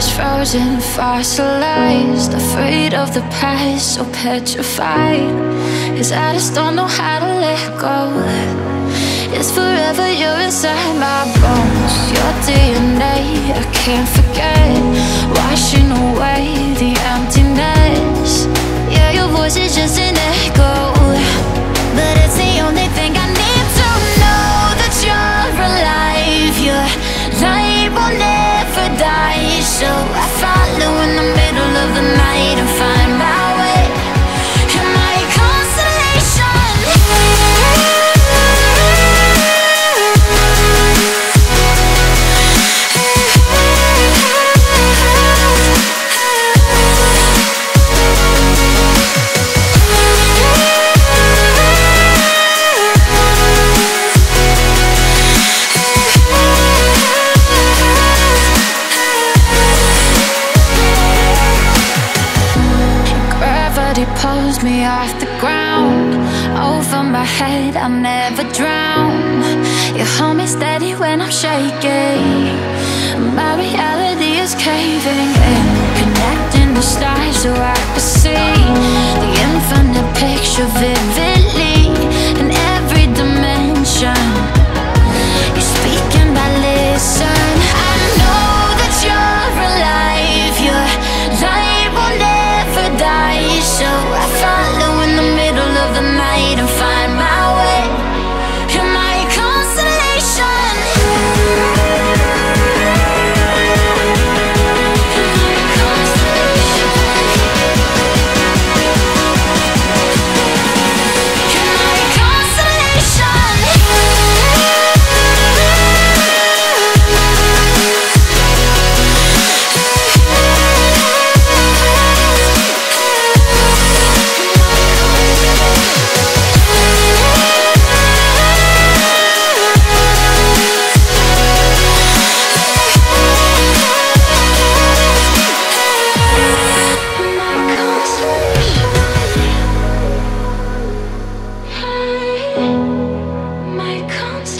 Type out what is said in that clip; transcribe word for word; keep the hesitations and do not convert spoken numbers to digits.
was frozen, fossilized, afraid of the past, so petrified, 'cause I just don't know how to let go. It's forever, you're inside my bones, your D N A, I can't forget, washing away the emptiness. Yeah, your voice is just an echo, but it's the only thing I need to know, that you're alive, your light will never die. So I follow in the middle of the night and find my way, and my constellation. Pulls me off the ground, over my head, I'll never drown. You hold me steady when I'm shaking, my reality is caving in. Connecting the stars so I can see the infinite picture vividly, in every dimension. You're speaking, I listen. I know that you're alive, your light will never die. So I follow in the middle of the night and find my way, you're my constellation. My constant.